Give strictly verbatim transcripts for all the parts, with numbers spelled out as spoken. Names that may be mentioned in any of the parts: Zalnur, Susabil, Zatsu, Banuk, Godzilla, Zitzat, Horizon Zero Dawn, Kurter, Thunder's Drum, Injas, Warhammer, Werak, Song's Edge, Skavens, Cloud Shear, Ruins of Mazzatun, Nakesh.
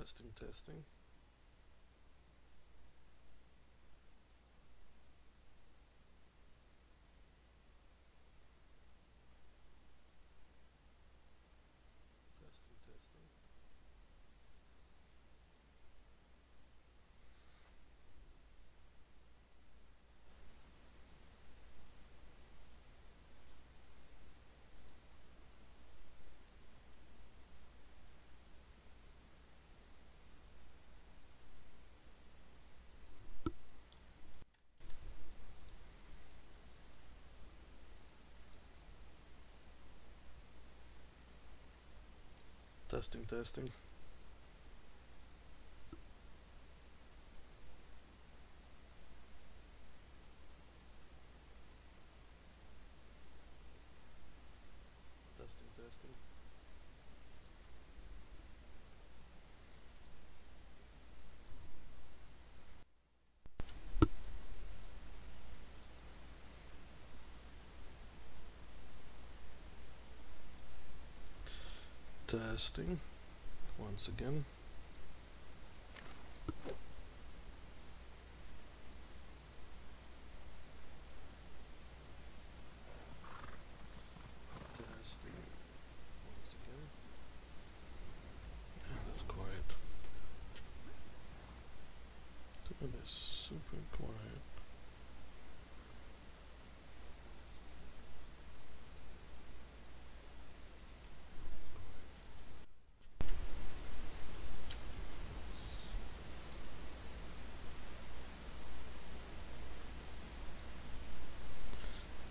Testing, testing. Testing, testing. Testing, testing. Testing once again.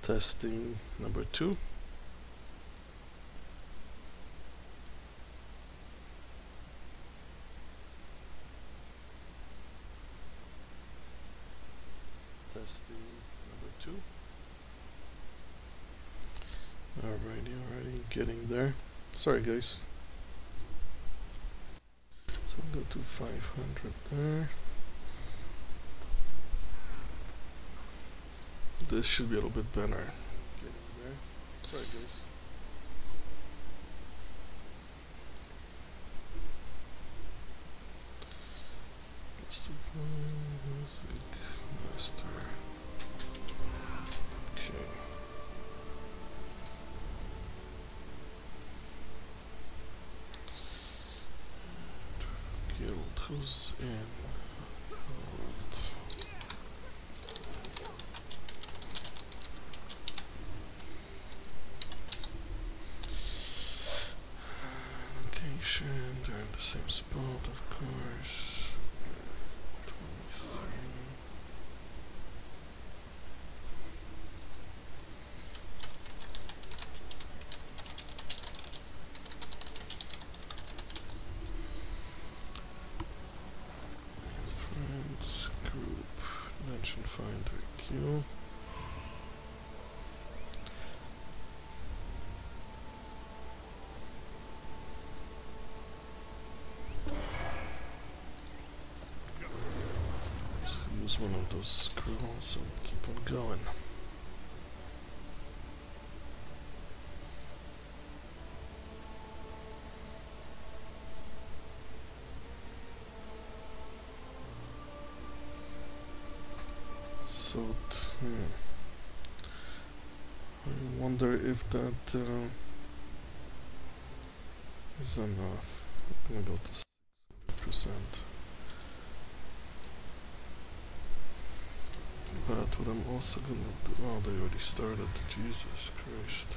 Testing number two. Testing number two. Alrighty, alrighty, getting there. Sorry guys. So I'll go to five hundred there. This should be a little bit better. Getting there. Sorry, guys. Master Plan, Master. Okay. Guild, who's in? Same spot, of course. Friends, group, mention finder, queue. One of those scrolls and keep on going. So, hmm. I wonder if that uh, is enough. I'm gonna go to six hundred percent. But what I'm also gonna do, oh, they already started, Jesus Christ.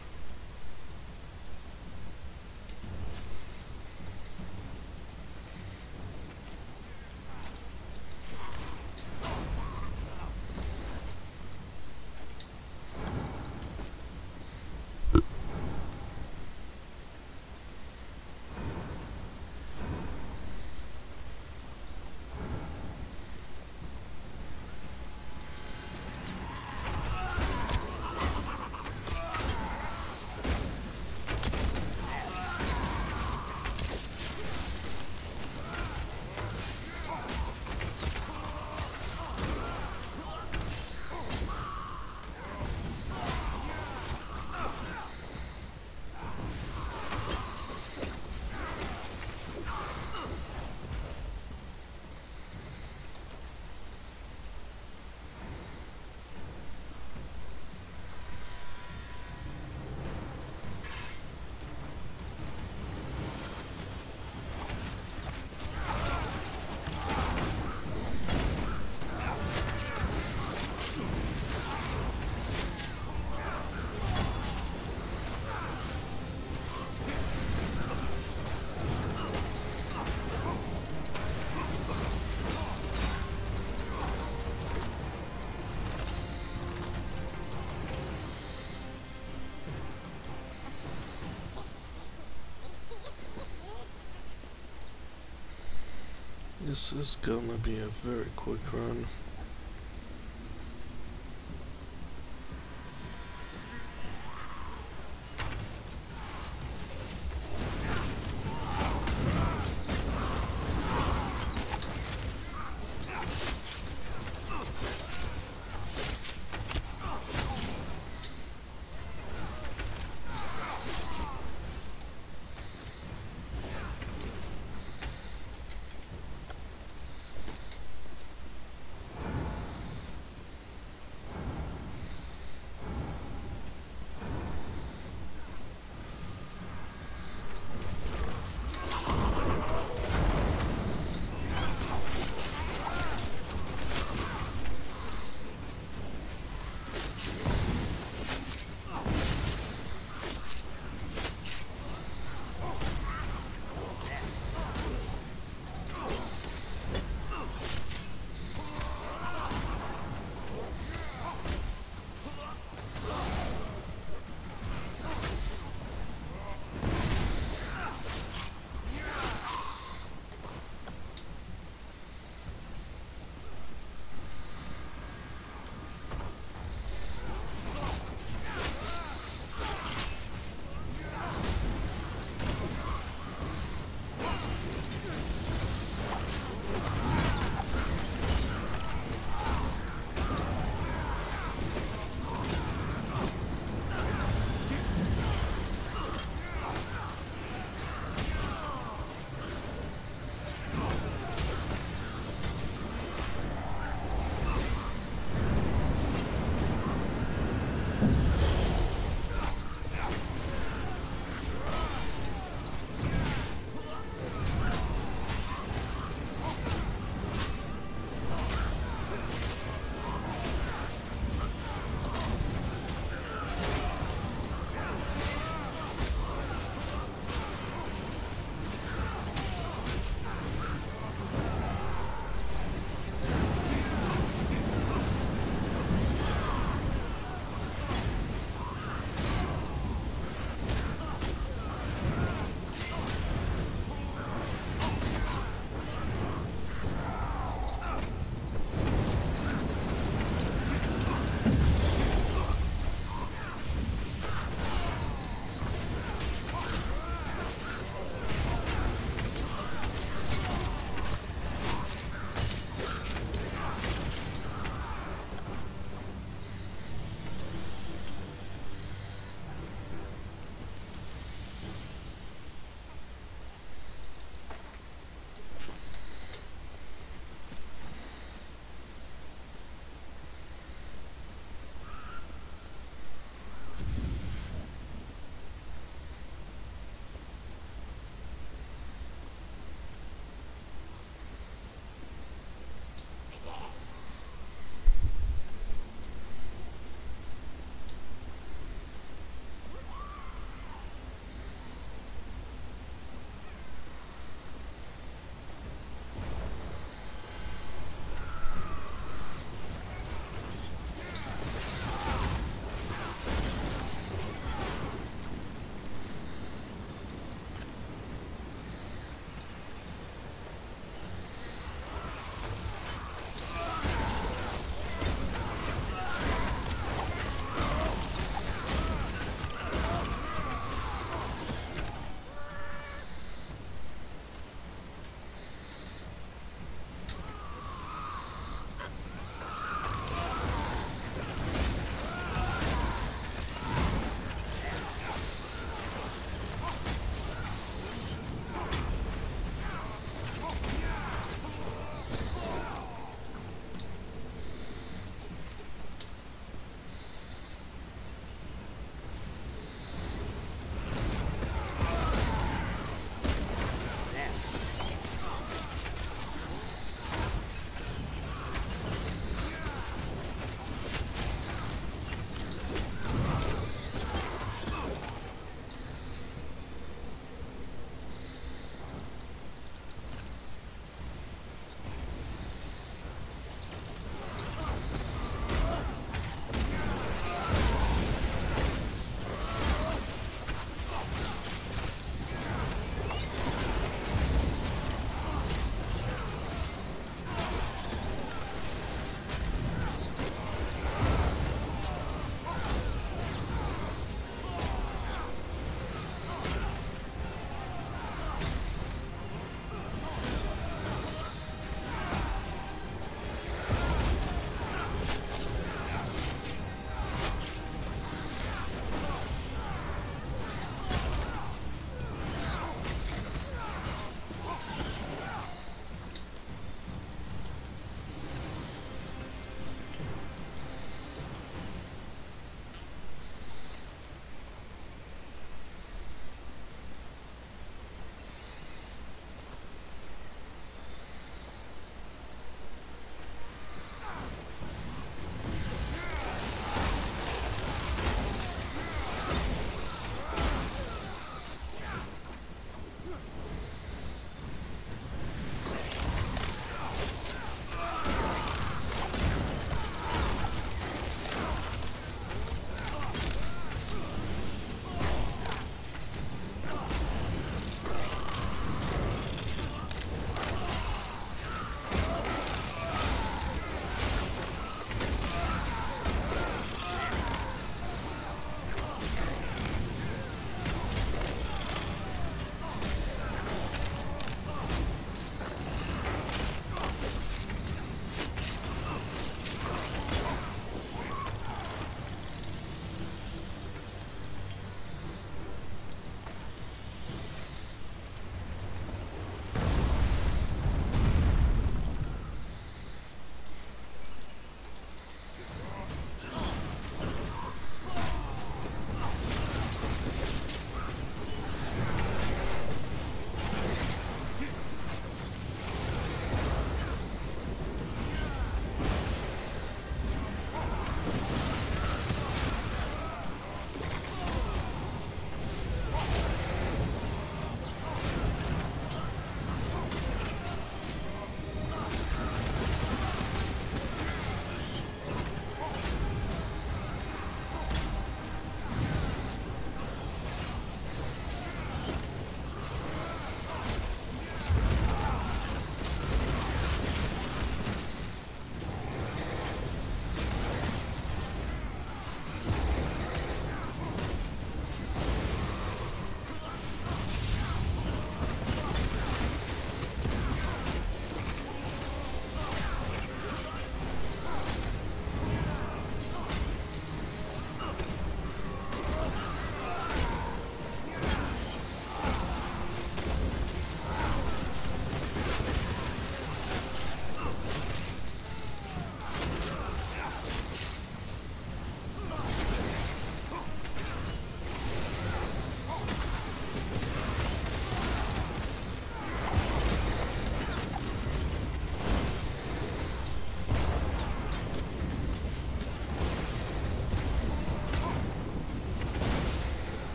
This is gonna be a very quick run.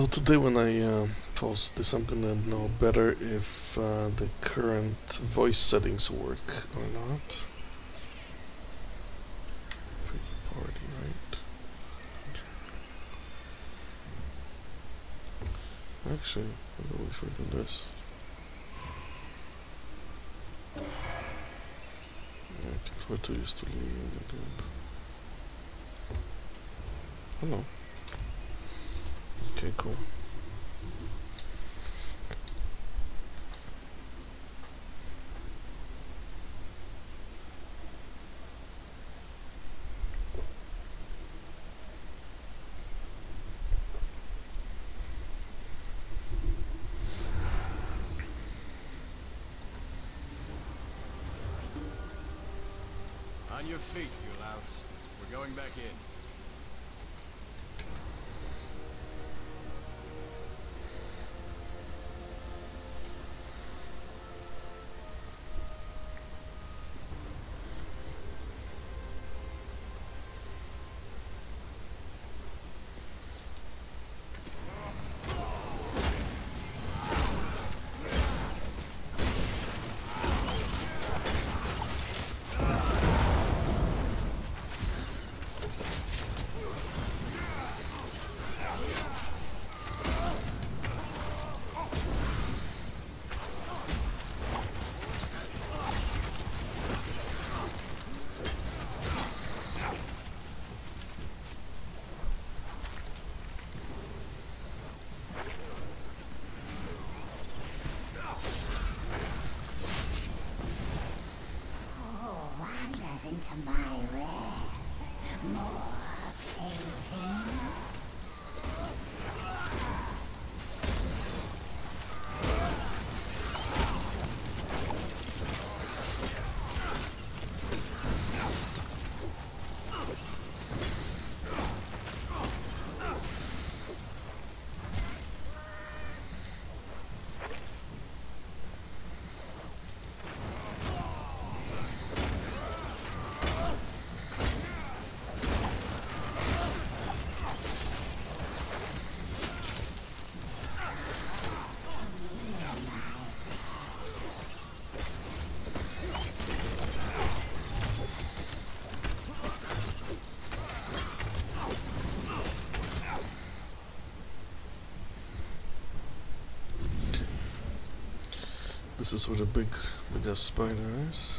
So today when I uh, post this, I'm gonna know better if uh, the current voice settings work or not. Party, right? Actually, I don't know if we can do this. I think we're too used to leaving the group. Hello. Okay, cool. On your feet, you louse. We're going back in. This is where the big, biggest spider is.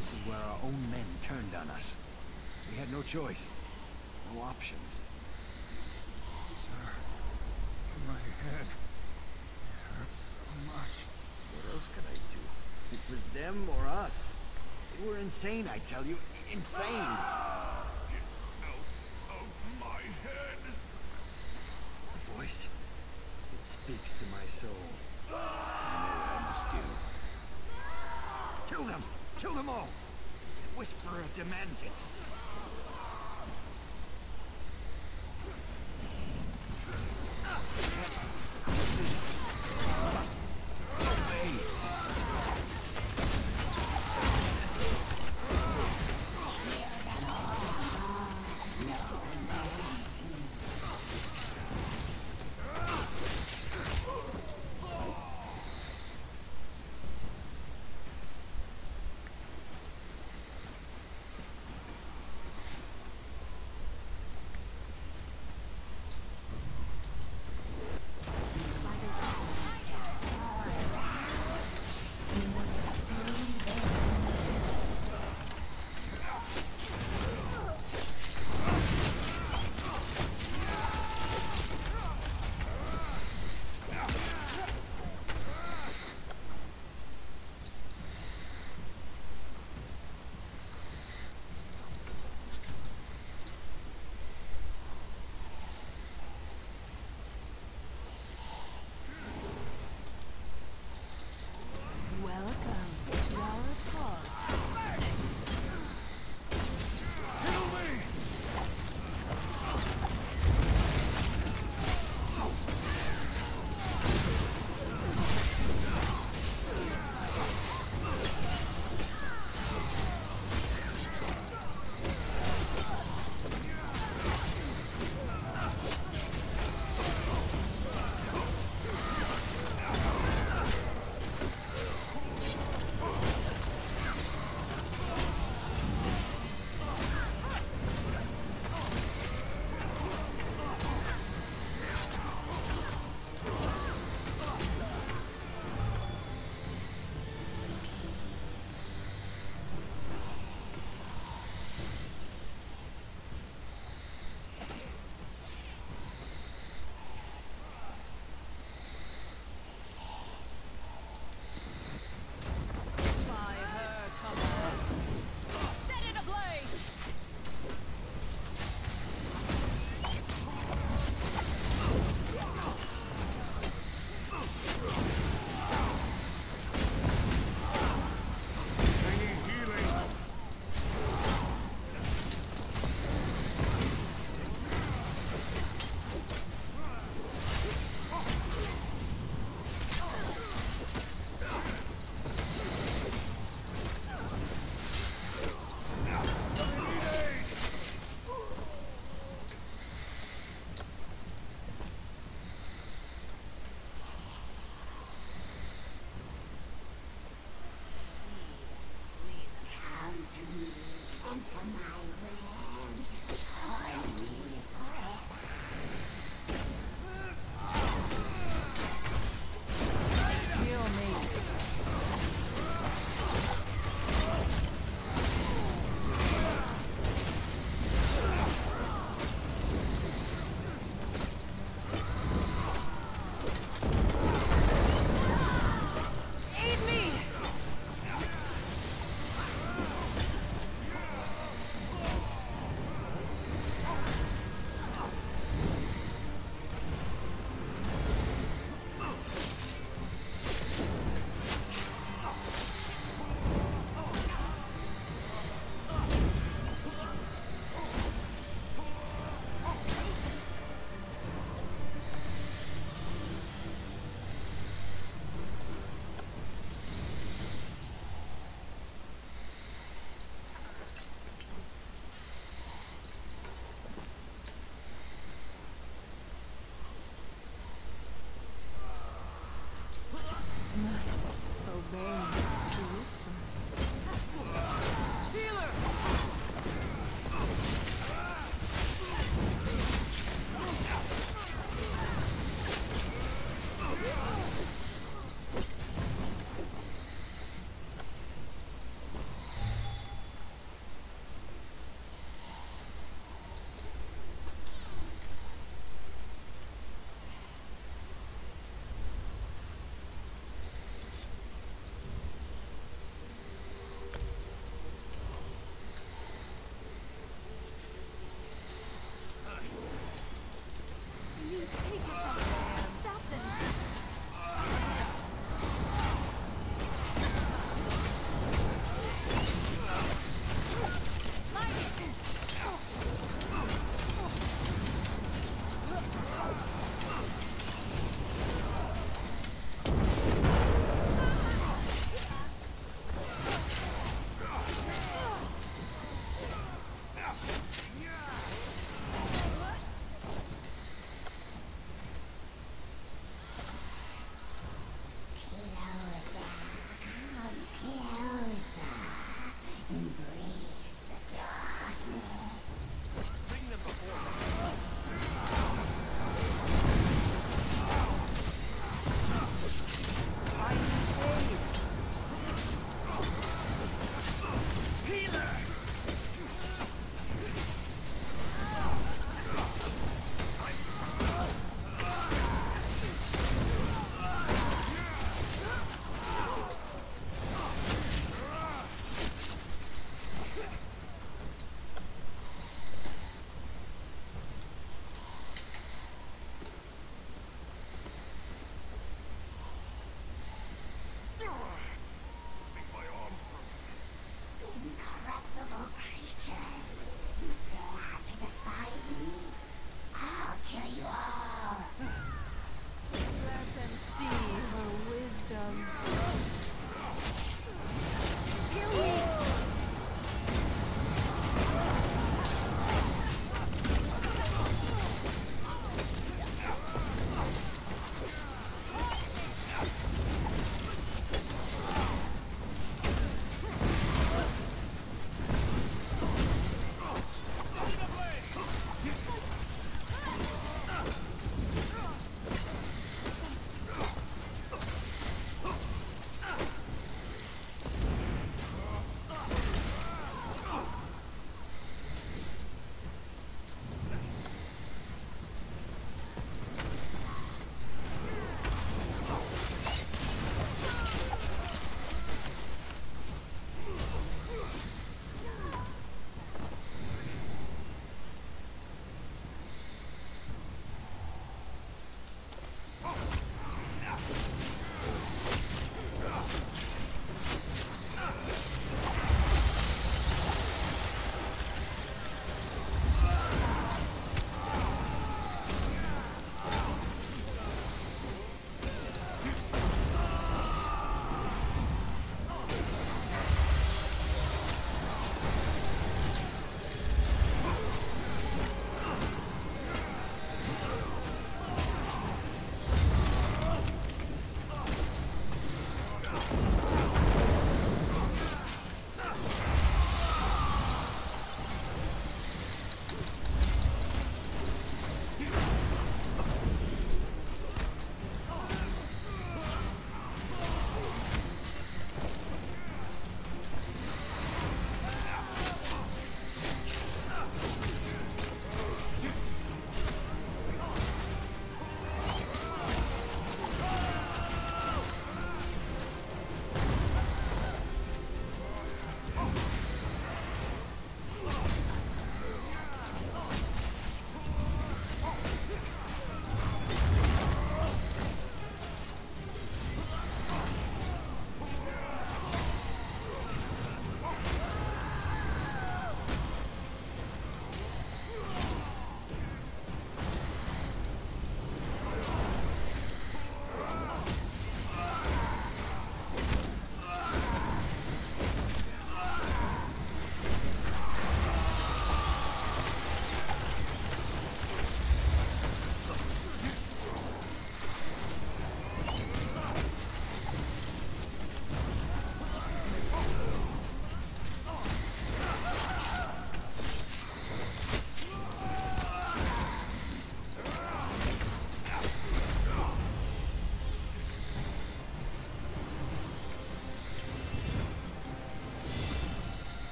This is where our own men turned on us. We had no choice, no options. Sir, my head, it hurts so much. What else could I do? It was them or us. They were insane, I tell you. Insane! Ah, it's out of my head! The voice, it speaks to my soul. Ah, I know what I must do. Kill them! Kill them all! The Whisperer demands it.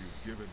you've given me.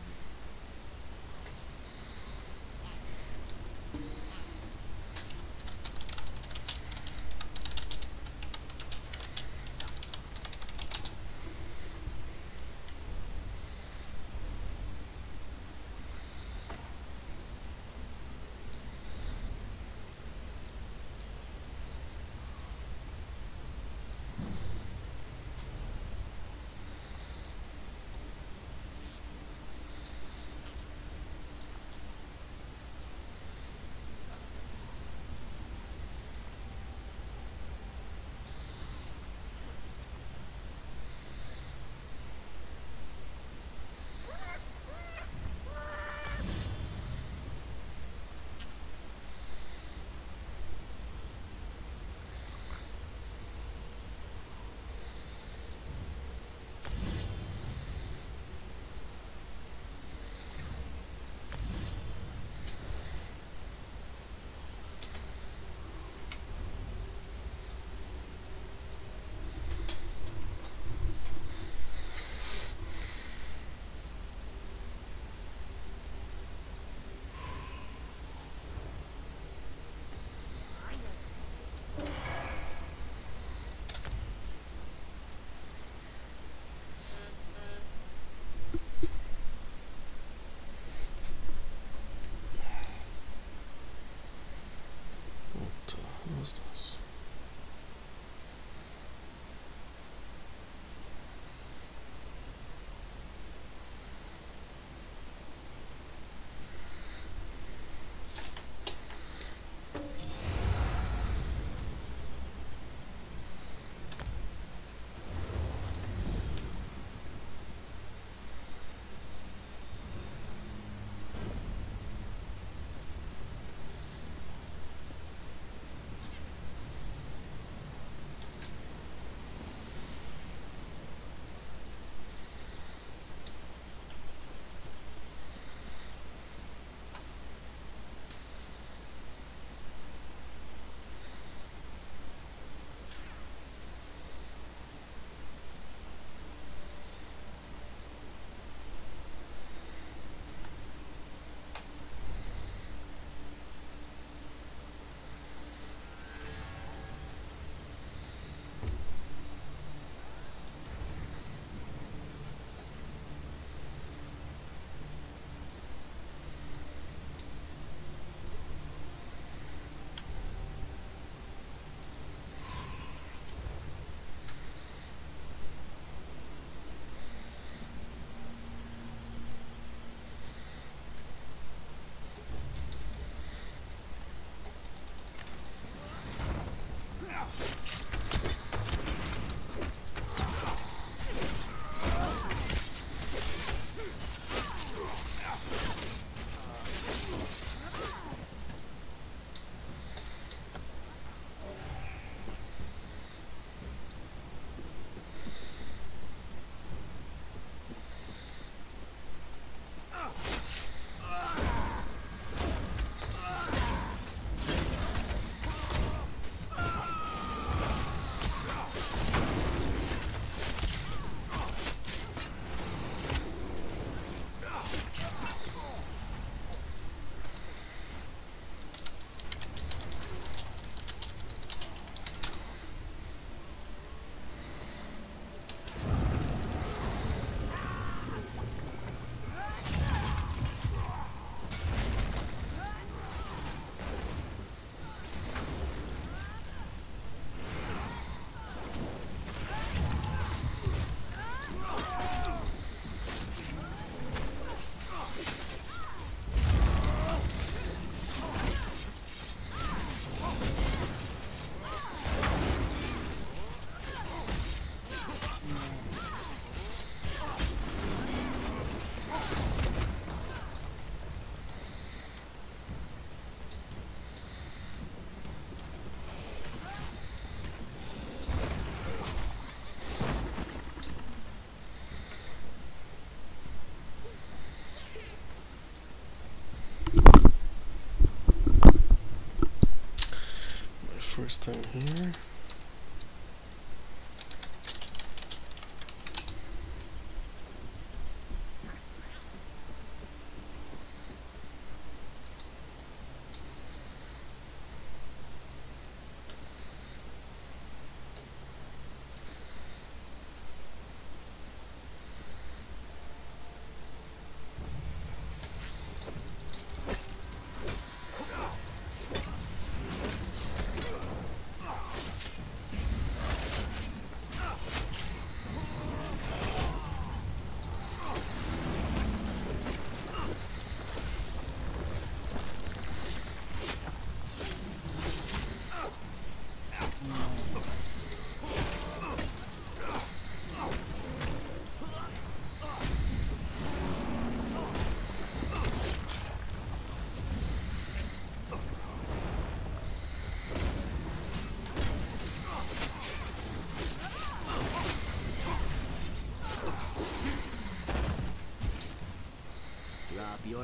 First time here.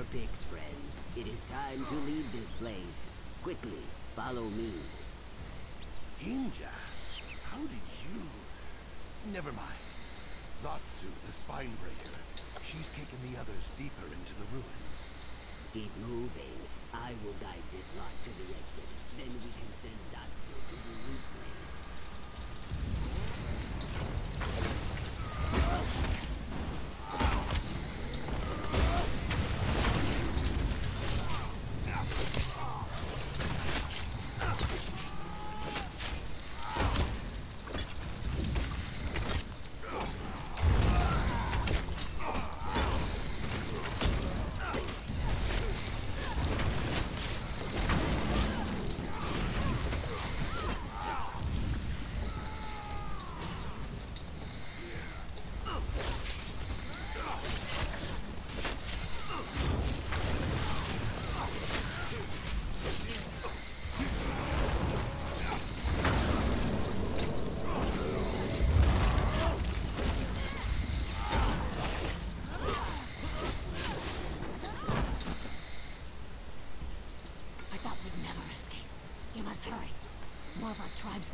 your picks, friends. It is time to leave this place. Quickly, follow me. Injas? How did you... Never mind. Zatsu, the Spinebreaker. She's taken the others deeper into the ruins. Keep moving. I will guide this lot to the exit. Then we can send Zatsu to the root place.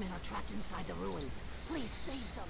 Men are trapped inside the ruins. Please save them.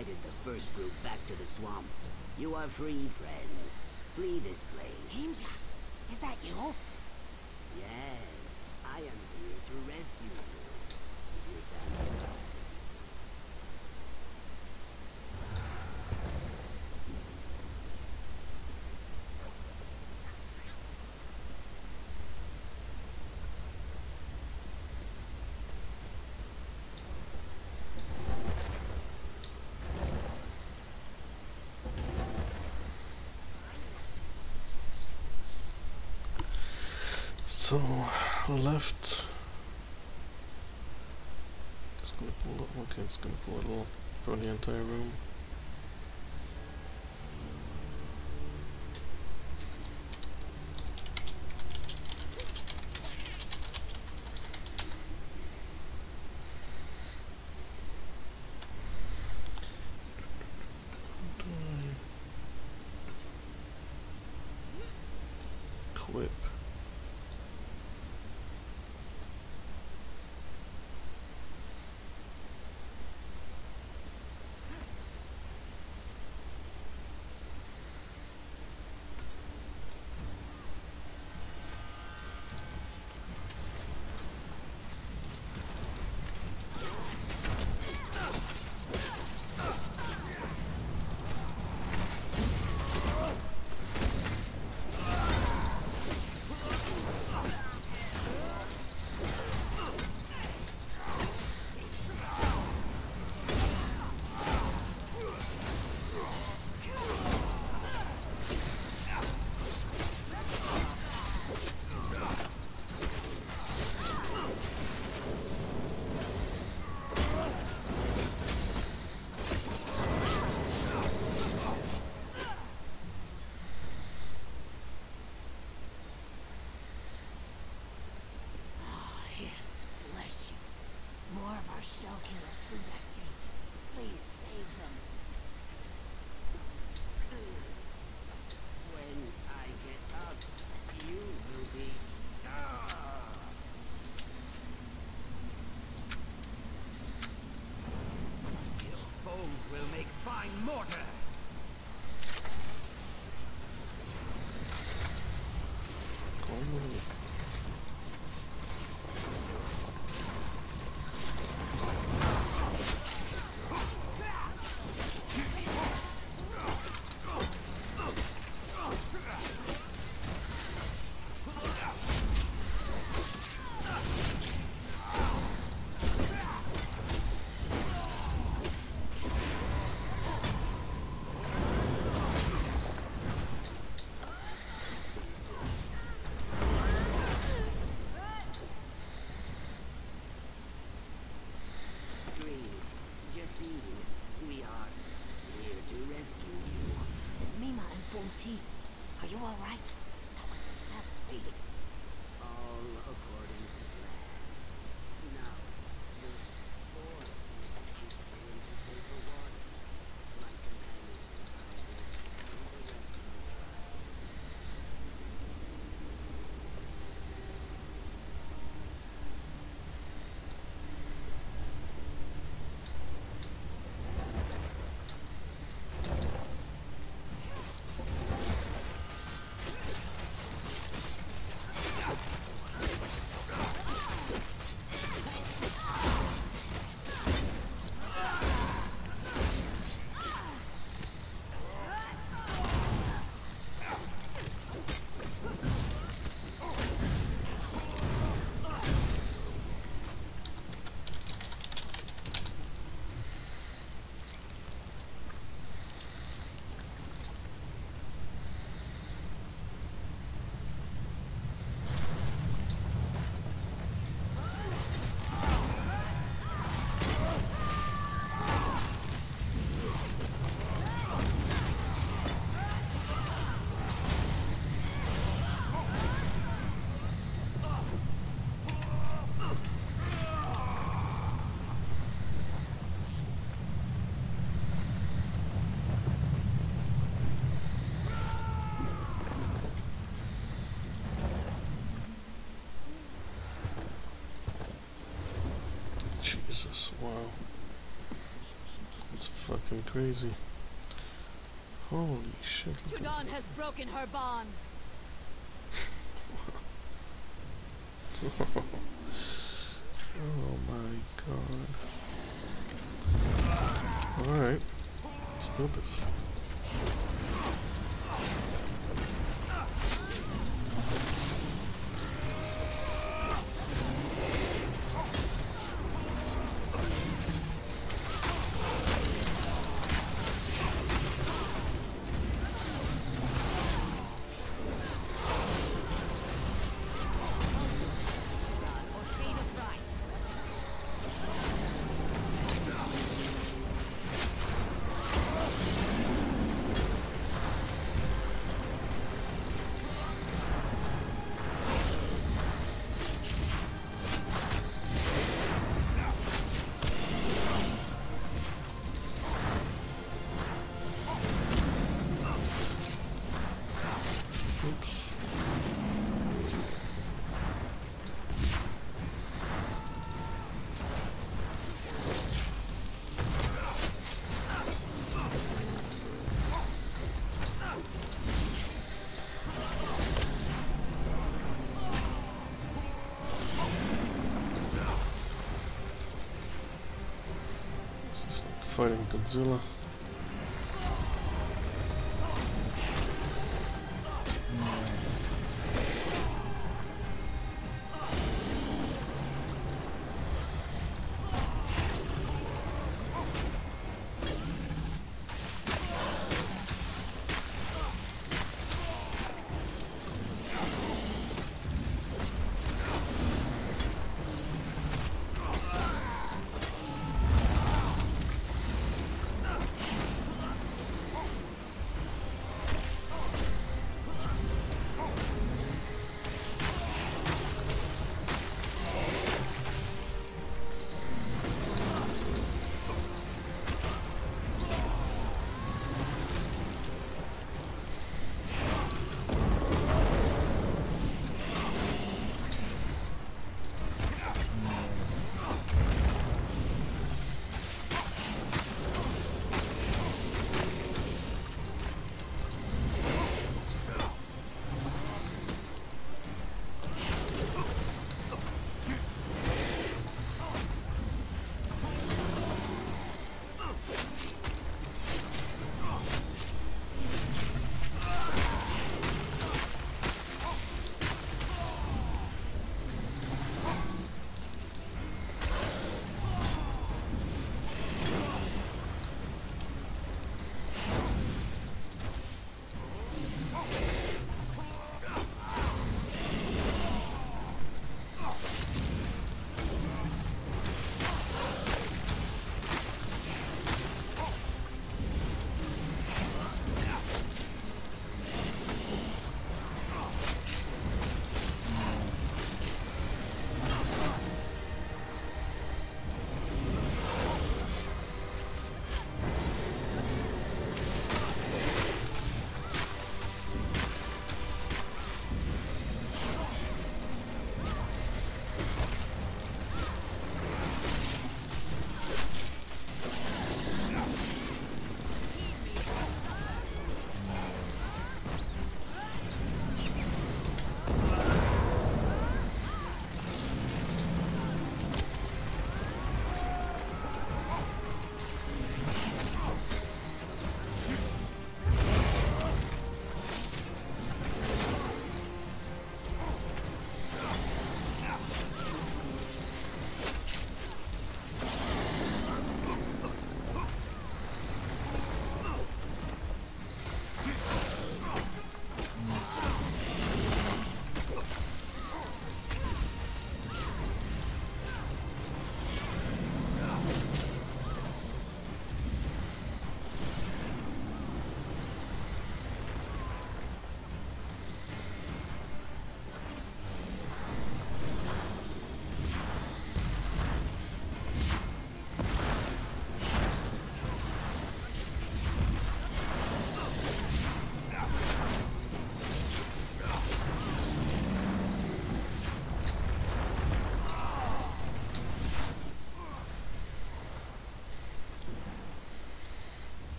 guided the first group back to the swamp. You are free, friends. Flee this place. Angels, is that you? Yes, I am here to rescue you. Here's our... So left, it's gonna pull up, okay, it's gonna pull it all from the entire room. Are you alright? That was a self-feeding. All according to plan. Now, the four of you keep going to take the water. My companions will find the rest fucking crazy. Holy shit. Sudan has broken her bonds. Oh my god. Alright. Let's do this. Fighting Godzilla.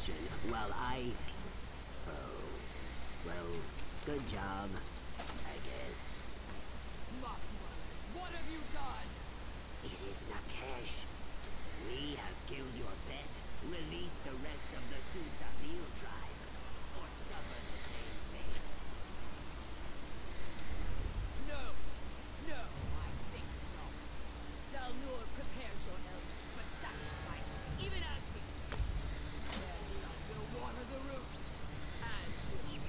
attention while I... Oh, well, good job, I guess. What have you done? It is Nakesh. We have killed your pet. Release the rest of the Susabil tribe, or suffer the same fate. No, no, I think not. Zalnur prepares your elders for sacrifice, even as we speak. Their blood will water the roofs, as will yours.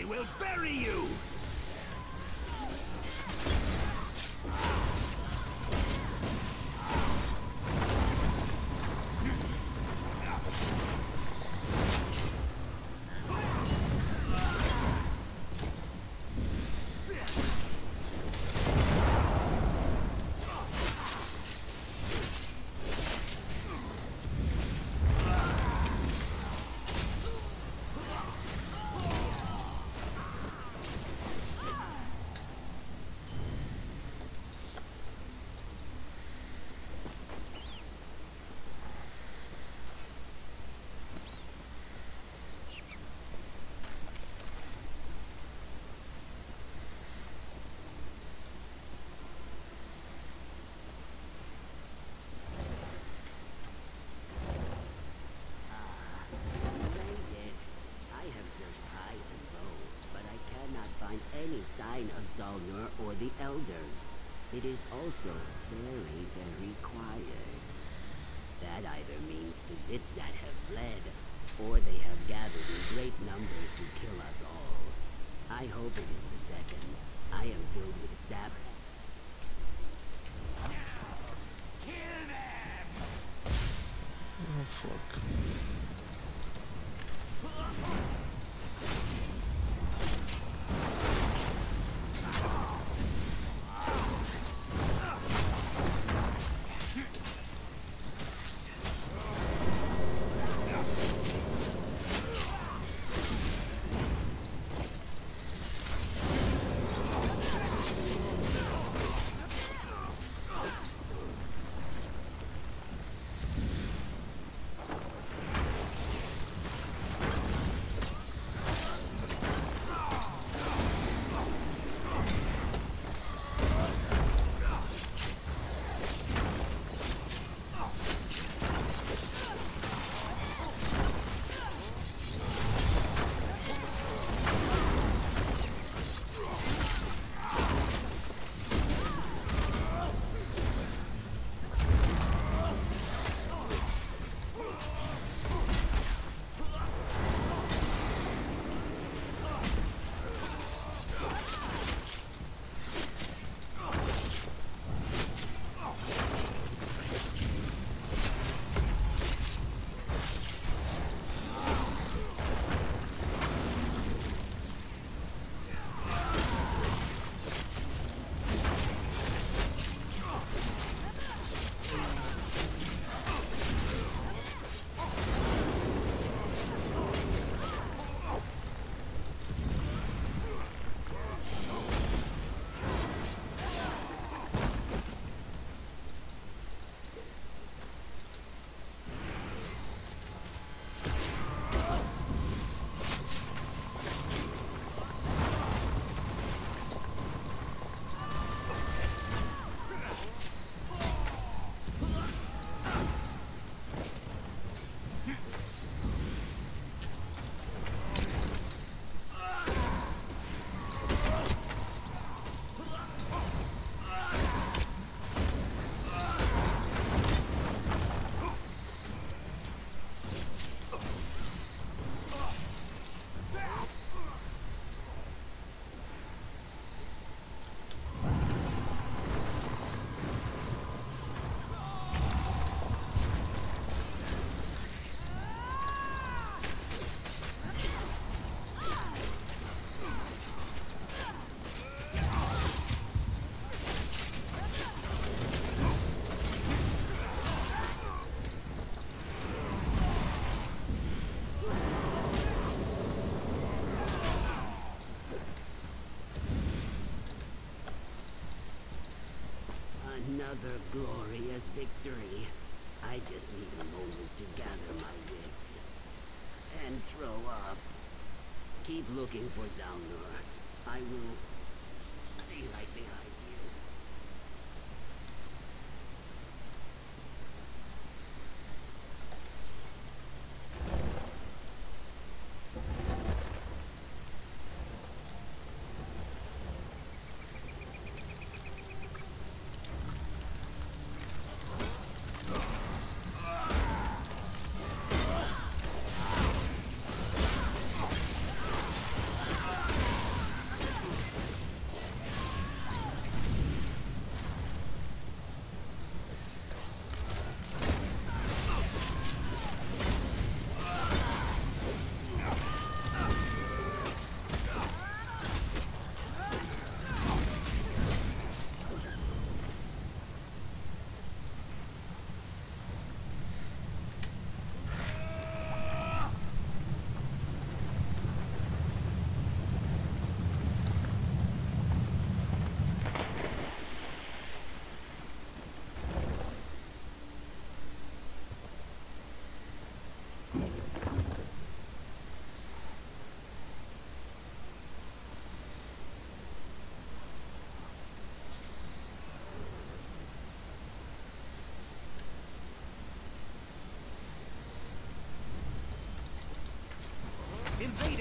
We will bury you! Any sign of Zalnur or the elders. It is also very, very quiet. That either means the Zitzat have fled, or they have gathered in great numbers to kill us all. I hope it is the second. I am filled with sap. Now, kill them! Oh, fuck. Another glorious victory. I just need a moment to gather my wits. And throw up. Keep looking for Zalnur. I will be right behind you. Invaders!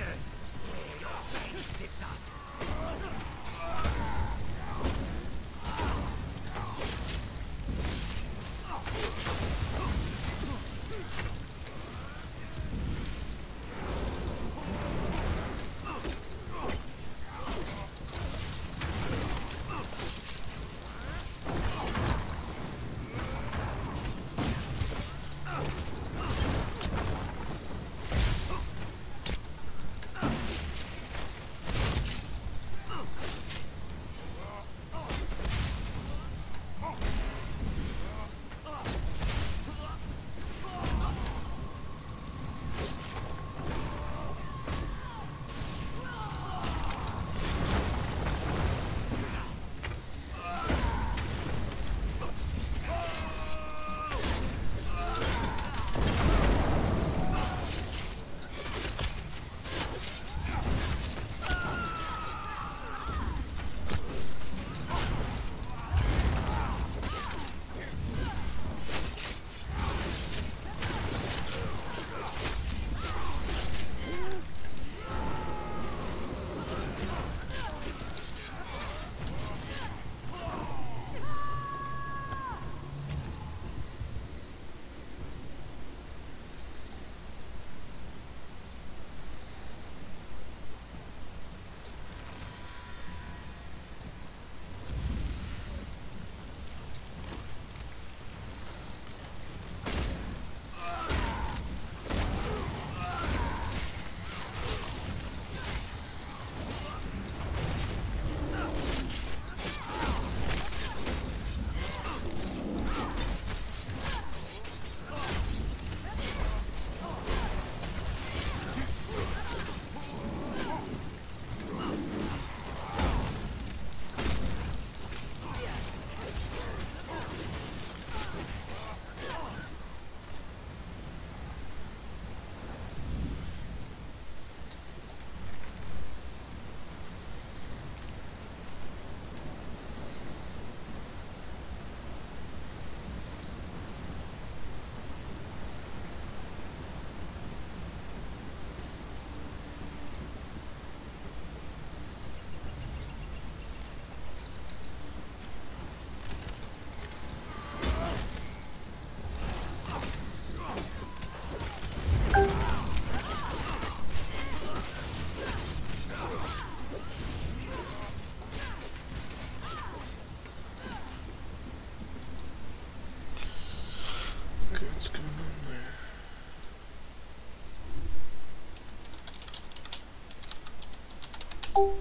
Your fate, Zitzat! Oh.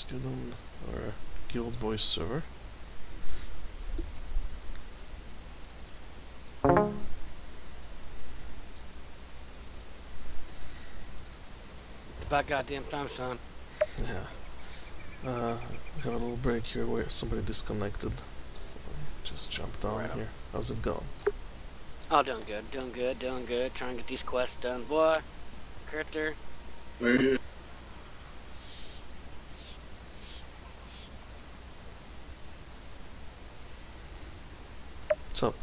let's do them on our guild voice server. About goddamn time, son. Yeah. Uh, we have a little break here where somebody disconnected. Somebody just jumped on right here. How's it going? Oh, doing good, doing good, doing good. Trying to get these quests done, boy. Kurter. Where are you? What's up?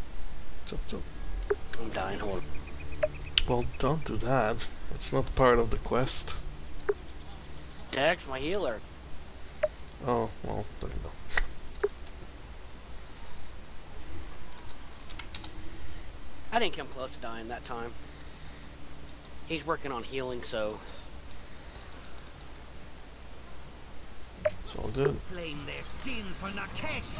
What's up, what's up? I'm dying home. Well, don't do that. It's not part of the quest. Dex, my healer. Oh, well, there you go. I didn't come close to dying that time. He's working on healing, so... It's all good. Blame their skins for Nakesh!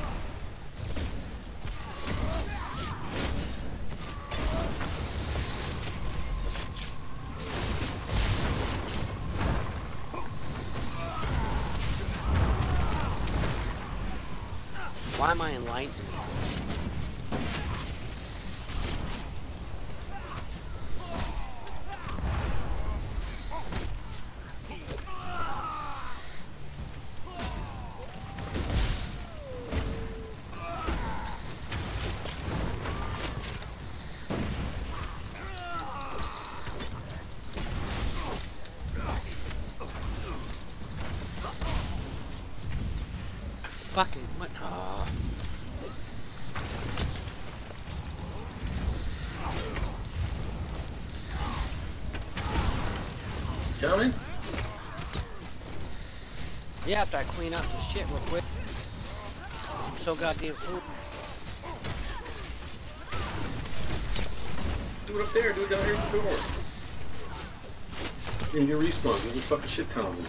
Why am I enlightened? Fucking what? Ah. Coming? Yeah, after I clean up some shit real quick. I'm so goddamn food. Do it up there, do it down here at the door. And you respawn, you just fucking shit ton of them.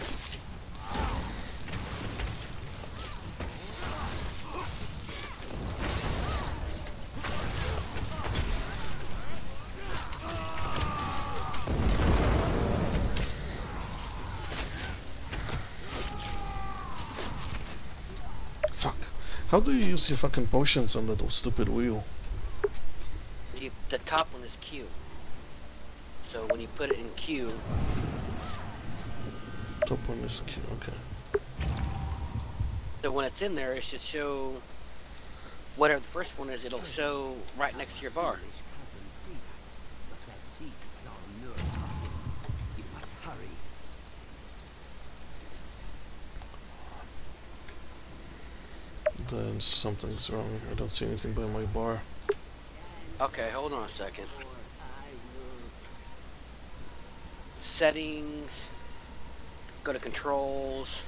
How do you use your fucking potions on that stupid wheel? You, the top one is Q. So when you put it in Q... Top one is Q, okay. So when it's in there, it should show... Whatever the first one is, it'll show right next to your bar. Then something's wrong. I don't see anything by my bar. Okay, hold on a second. Settings. Go to controls.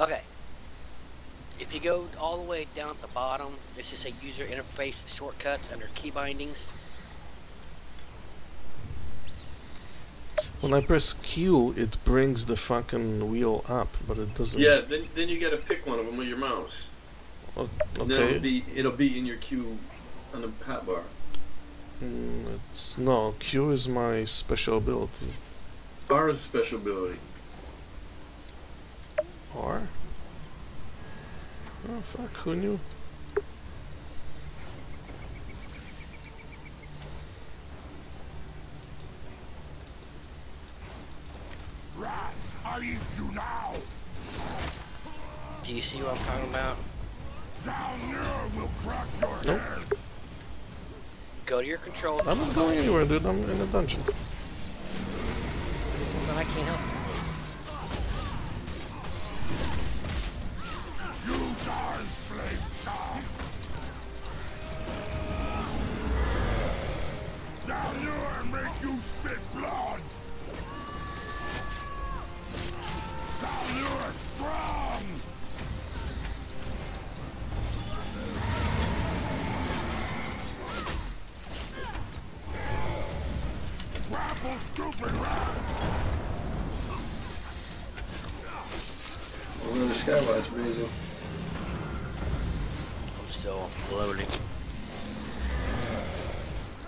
Okay, if you go all the way down at the bottom, it's just a user interface shortcuts under key bindings. When I press Q, it brings the fucking wheel up, but it doesn't. Yeah, then then you gotta pick one of them with your mouse. Okay. And then it'll be it'll be in your Q on the hotbar. Mm, it's no Q is my special ability. R is special ability. R? Oh fuck, who knew? Rats, I eat you now! Do you see what I'm talking about? Zalnur will crack your nope. Heads. Go to your controls. I'm not going anywhere, dude, I'm in a dungeon. But I can't help you. Stupid rats! We're in the Skywatch, baby. I'm still floating.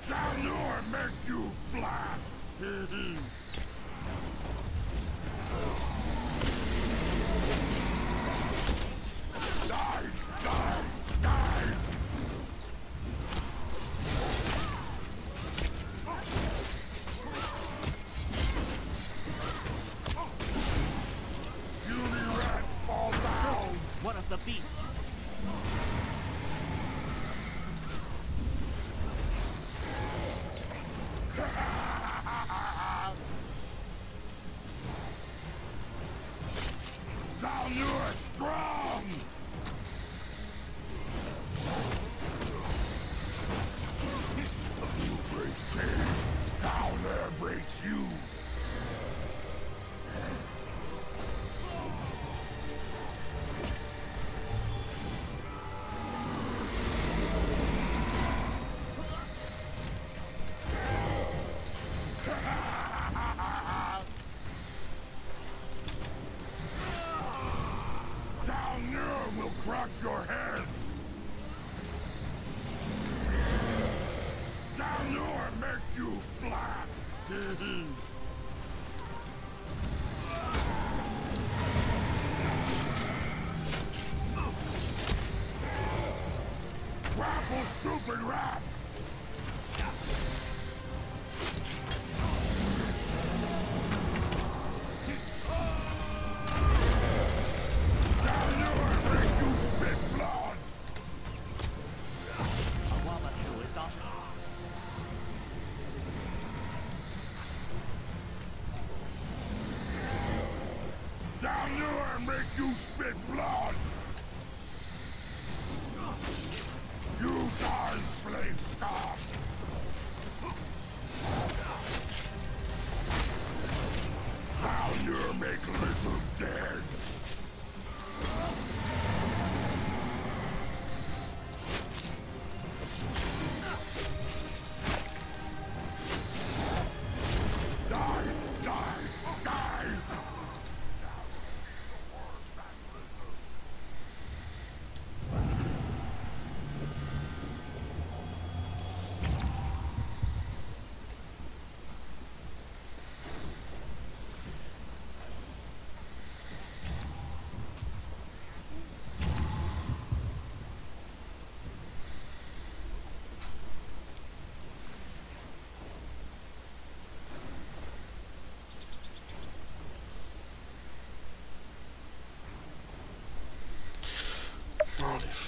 Zalnur make you fly. Die, die, die. You rats fall down. One of the beasts.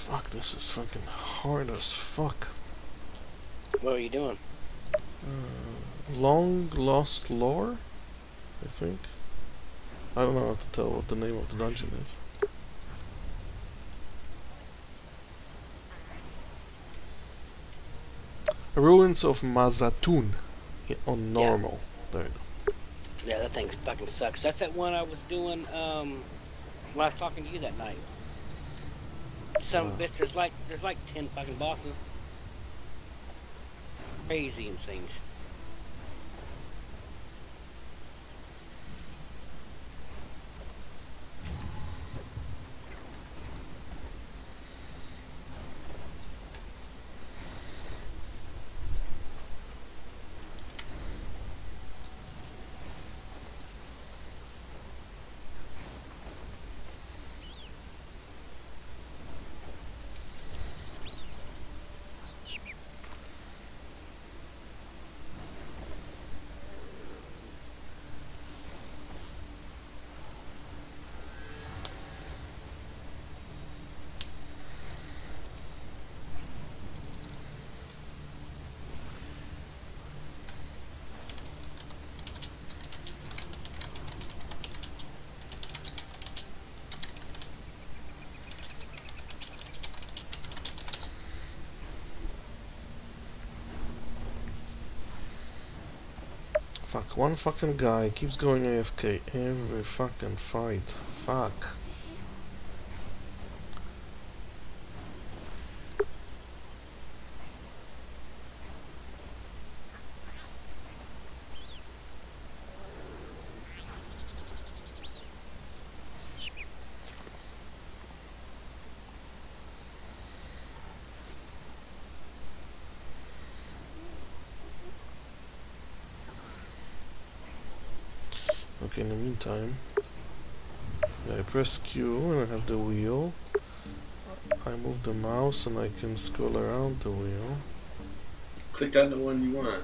Fuck, this is fucking hard as fuck. What are you doing? Uh, long lost lore, I think. I don't know how to tell what the name of the dungeon is. Ruins of Mazzatun on normal. Yeah. There you go. Yeah, that thing fucking sucks. That's that one I was doing um, when I was talking to you that night. Some bitch, there's like there's like ten fucking bosses. Crazy and things. Fuck, one fucking guy keeps going A F K every fucking fight. Fuck. Okay, in the meantime, I press Q and I have the wheel. I move the mouse and I can scroll around the wheel. Click on the one you want.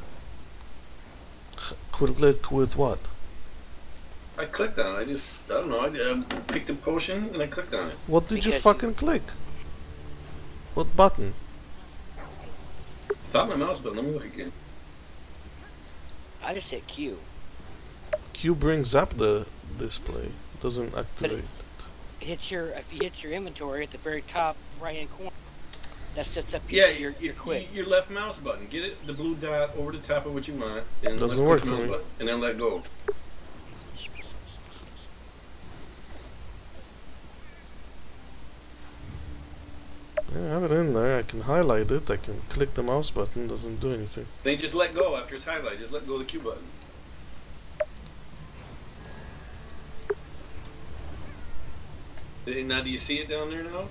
Could click with what? I clicked on it. I just, I don't know, I um, picked a potion and I clicked on it. What did you fucking click? What button? It's not my mouse button. Let me look again. I just hit Q. Q brings up the display. Doesn't activate it. Hits your, if you hit your inventory at the very top right hand corner, that sets up your, yeah, your, your, your, your left mouse button. Get it, the blue dot over the top of what you want, and doesn't work for me. And then let go. Yeah, I have it in there. I can highlight it. I can click the mouse button. Doesn't do anything. Then just let go after it's highlighted. Just let go of the Q button. Now, do you see it down there now?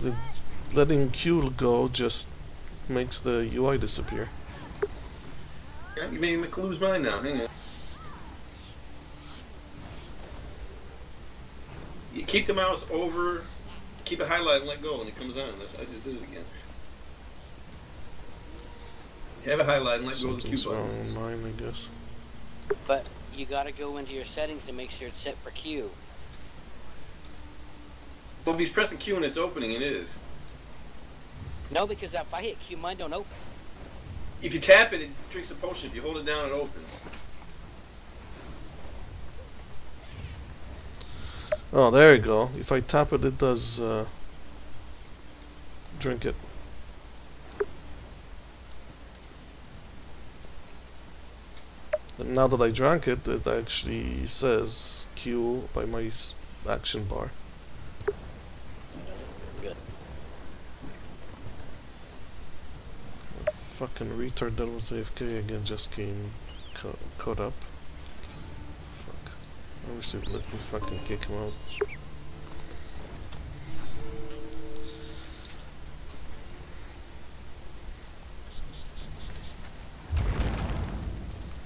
The letting Q go just makes the U I disappear. Yeah, you made me lose mine now. Hang on. You keep the mouse over, keep it highlighted, and let go, and it comes on. That's, I just did it again. You have it highlighted, and let Something's go of the Q button. Mine, I guess. But you got to go into your settings to make sure it's set for Q. Well, if he's pressing Q and it's opening, it is. No, because if I hit Q, mine don't open. If you tap it, it drinks a potion. If you hold it down, it opens. Oh, there you go. If I tap it, it does uh, drink it. And now that I drank it, it actually says Q by my action bar. Fucking retard that was A F K again just came ca caught up. Fuck. I wish they'd let me fucking kick him out.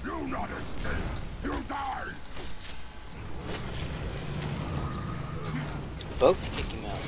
You not escape! You die! Both kick him out.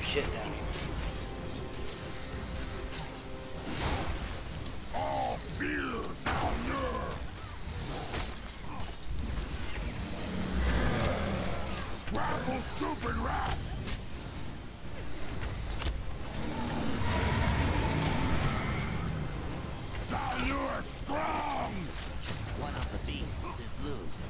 Shit down here. All fears Zalnur. Travel stupid rats. Zalnur strong. One of the beasts is loose.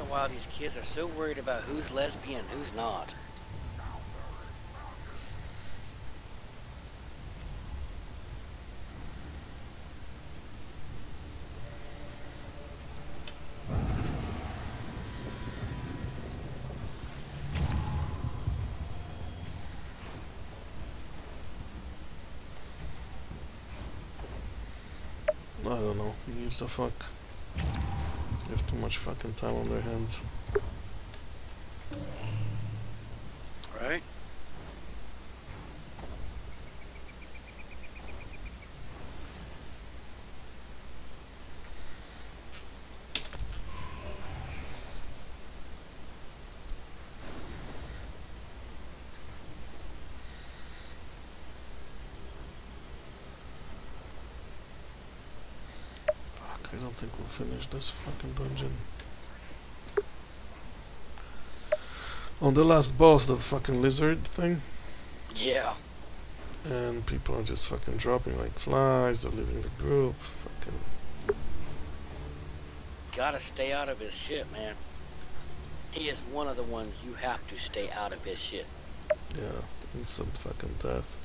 in a while these kids are so worried about who's lesbian and who's not. I don't know, who gives a fuck? They have too much fucking time on their hands. Right? I think we'll finish this fucking dungeon. On the last boss, that fucking lizard thing. Yeah. And people are just fucking dropping like flies, they're leaving the group. Fucking. Gotta stay out of his shit, man. He is one of the ones you have to stay out of his shit. Yeah, instant fucking death.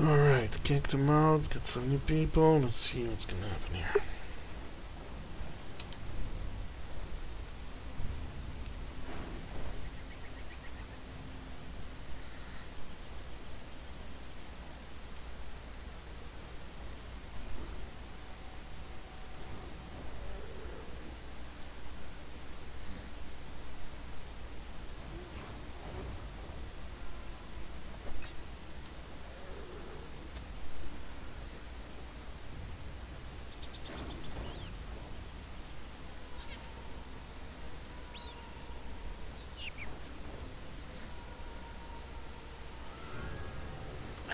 Alright, kick them out, get some new people, let's see what's gonna happen here.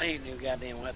I need a new goddamn weapon.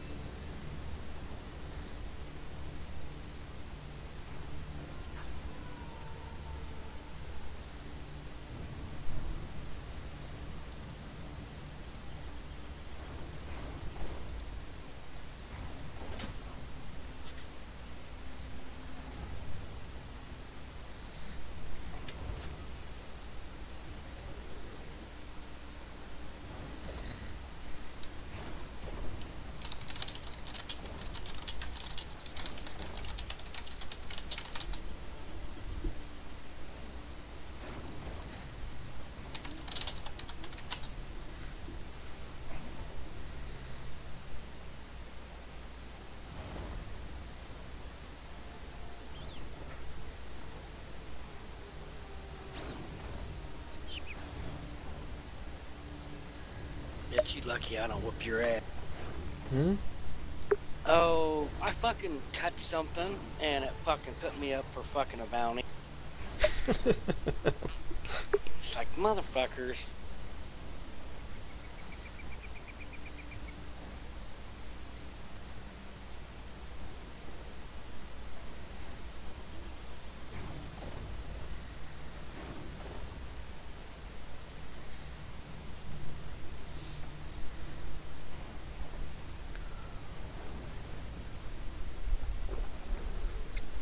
Aren't you lucky I don't whoop your ass? Hmm? Oh, I fucking cut something, and it fucking put me up for fucking a bounty. It's like, motherfuckers.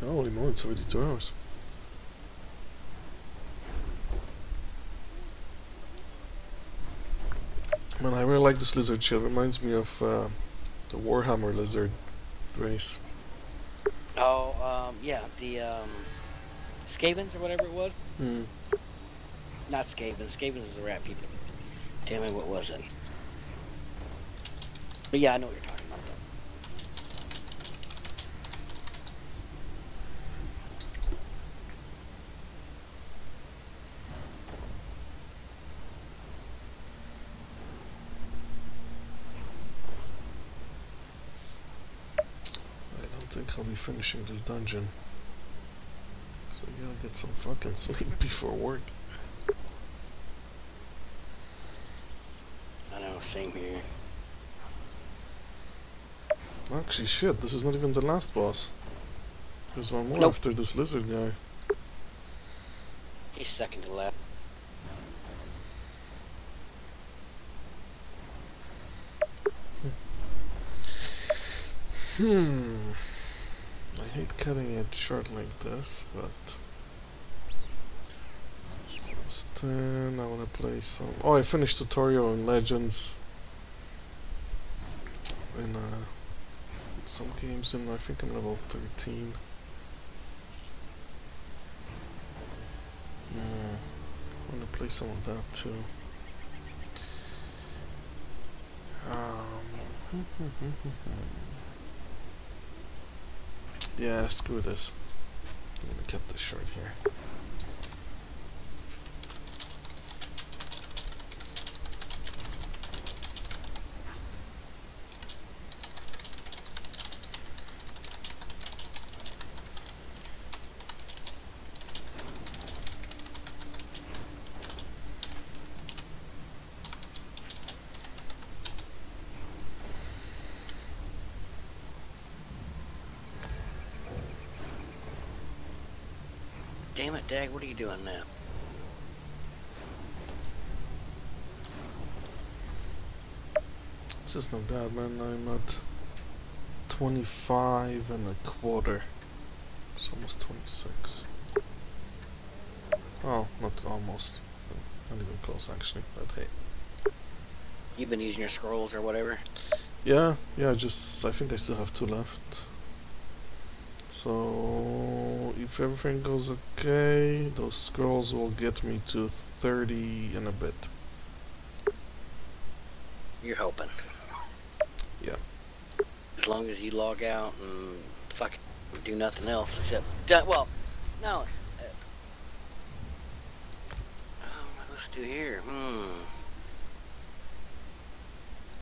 Holy moly, it's already two hours. Man, I really like this lizard shit. It reminds me of uh, the Warhammer lizard race. Oh, um, yeah, the um, Skavens or whatever it was. Hmm. Not Skavens. Skavens is the rat people. Damn it, what was it? But yeah, I know what you're talking about. I'll be finishing this dungeon, so you gotta get some fucking sleep before work. I know, same here. Actually, shit, this is not even the last boss. There's one more nope. after this lizard guy. He's second to last. Hmm. I hate cutting it short like this, but ten. I want to play some. Oh, I finished tutorial in Legends, in uh, some games, and I think I'm level thirteen. Yeah, I want to play some of that too. Um. Yeah, screw this. I'm gonna cut this short here. Damn it, Dag, what are you doing now? This is not bad, man. I'm at twenty-five and a quarter. It's almost twenty-six. Oh, not almost. Not even close, actually, but hey. You've been using your scrolls or whatever? Yeah, yeah, just, I think I still have two left. So, if everything goes okay, those scrolls will get me to thirty in a bit. You're hoping. Yeah. As long as you log out and fucking do nothing else except... Well, no. Uh, what do I do here? Hmm.